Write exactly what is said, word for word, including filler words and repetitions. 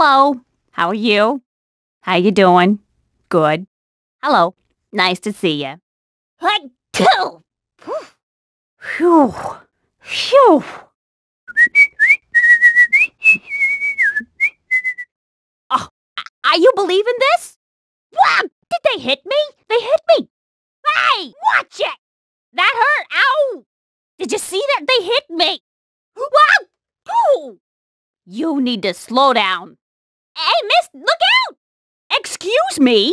Hello. How are you? How you doing? Good. Hello. Nice to see you. Phew. Phew. Phew. Oh, are you believing this? Wow! Did they hit me? They hit me. Hey, watch it. That hurt. Ow. Did you see that? They hit me. Wow! Ooh. You need to slow down. Hey, miss, look out! Excuse me?